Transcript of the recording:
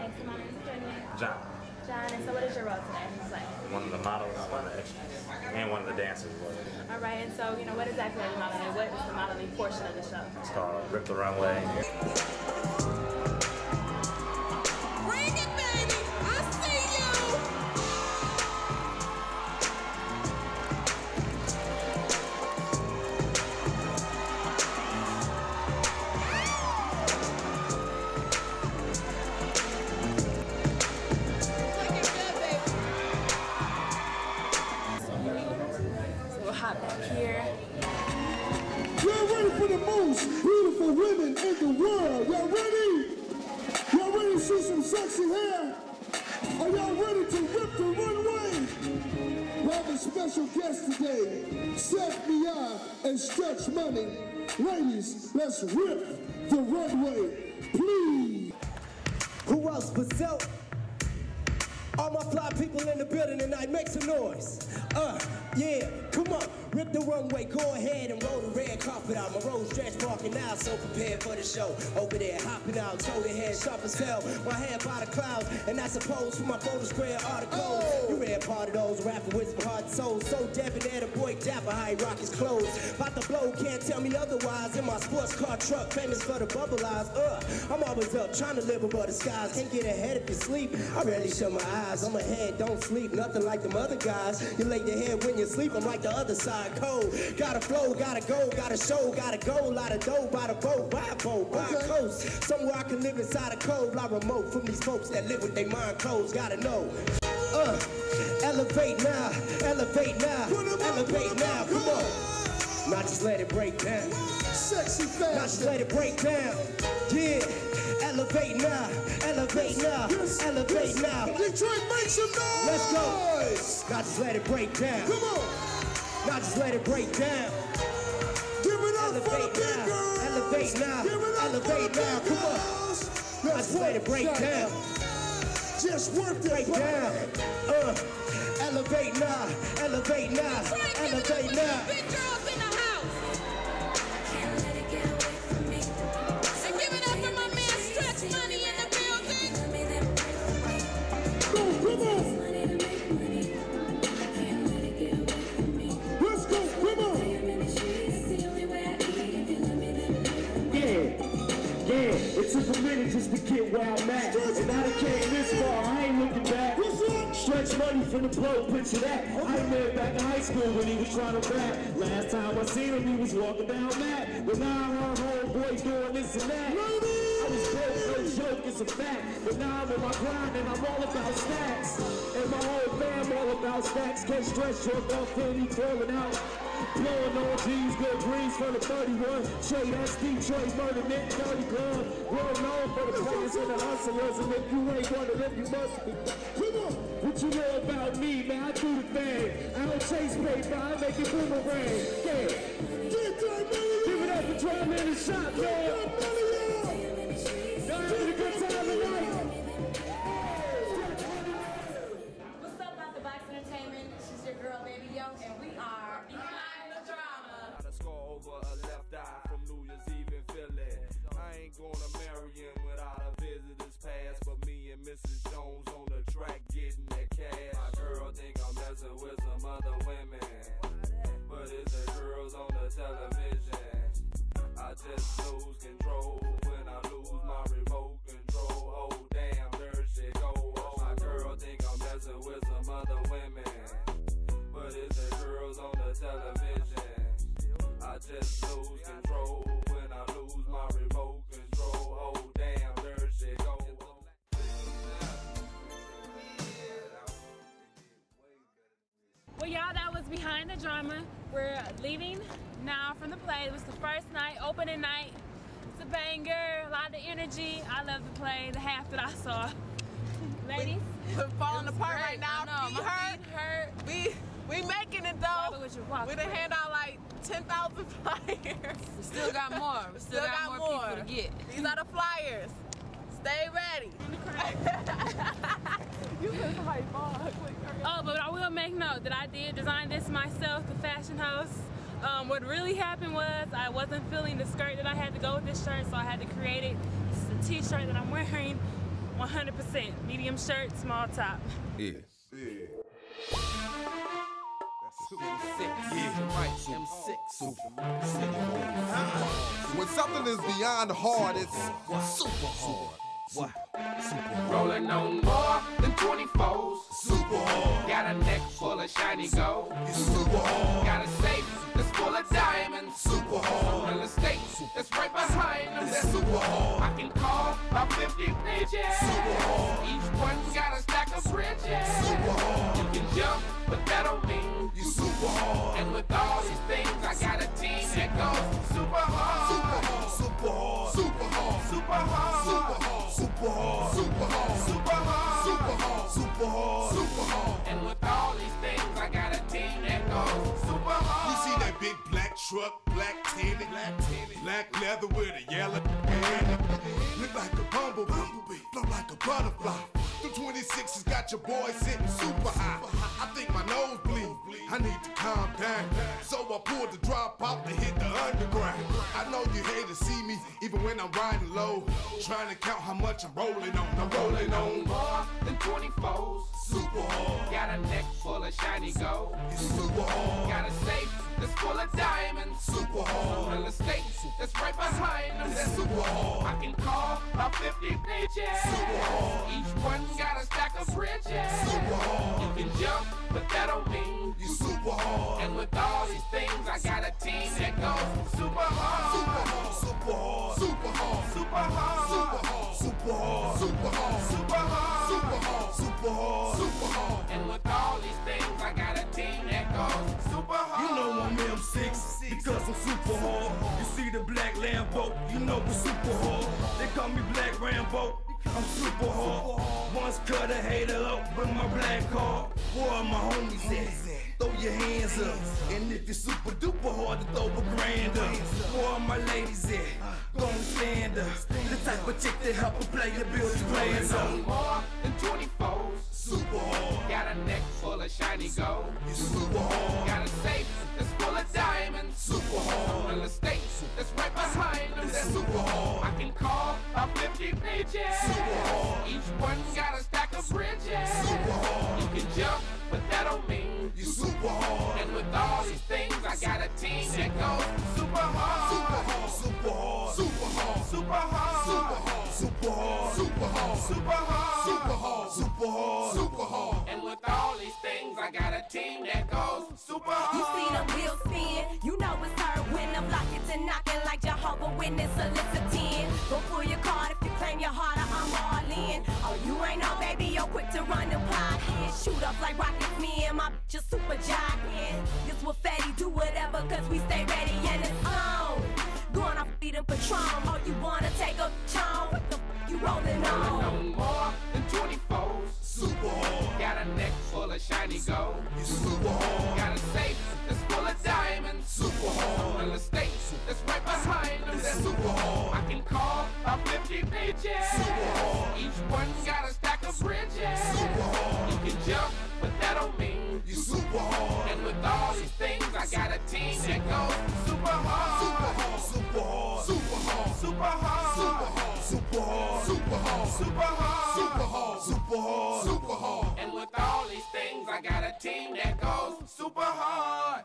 Thanks so much for joining me. John, and so what is your role today? One of the models, one of the extras, and one of the dancers. All right, and so, you know, what exactly are you modeling? What is the modeling portion of the show? It's called Rip the Runway. Bring it, baby! I see you! Beautiful women in the world. Y'all ready? Y'all ready to see some sexy hair? Are y'all ready to rip the runway? We have a special guest today, Stretch Money and Stretch Money. Ladies, let's rip the runway, please. Who else but self? All my fly people in the building tonight, make some noise. Yeah, come on, rip the runway, go ahead and roll the red carpet out. My road stretch parking out, so prepared for the show. Over there, hopping out, toe to head, sharp as hell. My head by the clouds, and I suppose for my photo square articles. Oh. You read part of those, rapping with some heart and soul. So debonair, the boy dapper, how he rock his clothes. About the blow, can't tell me otherwise. In my sports car truck, famous for the bubble eyes. I'm always up, trying to live above the skies. Can't get ahead if you sleep, I barely shut my eyes. I'm ahead, don't sleep, nothing like them other guys. You lay your head when you sleep, I'm like the other side, cold. Gotta flow, gotta go, gotta show, gotta go. Lot of dough by the boat, by boat, by coast. Somewhere I can live inside a cove, like remote from these folks that live with their mind closed. Gotta know. Elevate now, elevate now, elevate now. Come on, not just let it break down. Sexy fashion. Not just let it break down. Yeah, elevate now, elevate now, elevate now. Detroit, make some noise. Let's go. Not just let it break down. Come on. Not just let it break down. Give it up for the big girls. Elevate now, elevate now. Come on. Not just let it break down. Just work the break down. Elevate now, elevate now, elevate now. Big girls in the house. It took a minute just to get where I'm at, and I done came this far, I ain't looking back. Stretch Money from the blow, picture that. I remember back in high school when he was trying to rap. Last time I seen him, he was walking down that. But now I'm her homeboy doing this and that. I was broke, no joke, it's a fact. But now I'm on my grind and I'm all about stacks. And my whole fam all about stacks. Can't stretch your off till he's rolling out. Blowing on G's, good breeze for the 31. Straight ass Detroit, murder, Nick, 30 gun. Well known for the players and the hustlers. And if you ain't gonna live, you must be. Come on. What you know about me, man? I do the thing. I don't chase paper, I make it boomerang. Yeah. Give it up for trying in the shop, man. Gonna marry him without a visitor's pass, but me and Mrs. Jones on the track getting that cash. My girl think I'm messing with some other women, but it's the girls on the television. I just lose control when I lose my remote control. Oh damn, there she go. Oh, my girl think I'm messing with some other women, but it's the girls on the television. I just lose control when I lose my remote control. Oh damn, there she go. Well y'all, that was Behind the Drama. We're leaving now from the play. It was the first night, opening night. It's a banger, a lot of energy. I love the play, the half that I saw. Ladies, we're falling apart great. Right now. I know, my feet hurt. We making it though. We done hand out like 10,000 flyers. We still got more. We still got more people to get. These are the flyers. Stay ready. You look like ball. Oh, but I will make note that I did design this myself, the fashion house. What really happened was I wasn't feeling the skirt that I had to go with this shirt, so I had to create it. This is the t-shirt that I'm wearing. 100%. Medium shirt, small top. Yeah. Yeah. That's 2 6. Yeah. Right. M6. Super. When something is beyond hard, it's super hard. What? Super. Rolling no more than 24s. Super hard. Got a neck full of shiny gold. It's super hard. Got a safe that's full of diamonds. Super hard. Real estate that's right behind them. That's super hard. I can call my 50 bitches. Super hard. Each one's got a stack of bridges. Super hard. You can jump, but that don't mean you super hard. And with all these things, I got a team that goes super hard. Super hard. Super hard. Super hard. Super hard. Super hard, super hard, super hard, super hard, super hard, super hard. And with all these things, I got a team that goes super hard. You see that big black truck, black tanning, black leather with a yellow hand. Look like a bumblebee, flow like a butterfly. The 26's got your boy sitting super high. I think my nose bleed, I need to calm down. So I pulled the drop out to hit the underground. I know you hate to see me, even when I'm riding low. Trying to count how much I'm rolling on. I'm rolling on more than 24s. Super hard. Got a neck full of shiny gold. It's super hard. Got a safe that's full of diamonds. Super hard. Real estate that's right behind them. That's super hard. I can call my 50 bitches. Super hard. Each one's got a stack of bridges. Super hard. You can jump, but that don't mean you super hard. And with all these things, I got a team that goes super hard. Super hard. Super hard. Super hard. Super hard, super hard, super hard, super hard, super hard, super hard, super hard. And with all these things, I got a team that goes super hard. You know I'm M6 because I'm super hard. You see the black Lambo, you know I'm super hard. They call me Black Rambo, I'm super hard. Once cut a hater up with my black car. Where are my homies at? Throw your hands up. And if you're super duper hard, to throw a grand up. Where are my ladies at? Gonna stand up. The type of chick that help a player build his plans on. More than 24s. Super hard. Got a neck full of shiny gold. It's super hard. Got a safe that's full of diamonds. Super hard. Real estate that's right behind them. That's super hard. I can call a 50 bitches. Super hard. Each one's got a stack of bridges. Super hard. You can jump, but that don't mean you super hard. And with all these things, I got a team that goes super hard. Super hard. Super hard. Super hard. Super hard. Super hard. Super hard. Super hard. Super hard. Super hard. Super hard. Super hard. And with all these things, I got a team that goes super hard. You see the wheel spin, you know it's her when I'm locking to knocking like Jehovah's Witness soliciting. Go pull your card if you claim your heart, I'm all in. Oh, you ain't no baby, you're quick to run the pot. Shoot up like rockets, me and my bitch just super jogging. This what fatty do whatever, cause we stay ready and it's on. Gonna feed them Patron, oh you wanna take a chong? What the f you rolling on? No more than 24s. Super hard. Got a neck full of shiny gold. It's super hard. Got a safe that's full of diamonds. Super hard. Real estate that's right behind them. That's super hard. I can call a 50 bitches. Super hard. Each one's got a stack of bridges. Super hard. You can jump, but that don't mean you super hard. And with all these things, I got a team that goes super hard. Super hard. Super hard, super hard, super hard, super hard, super hard, super hard, super hard, super hard, super hard. And with all these things, I got a team that goes super hard.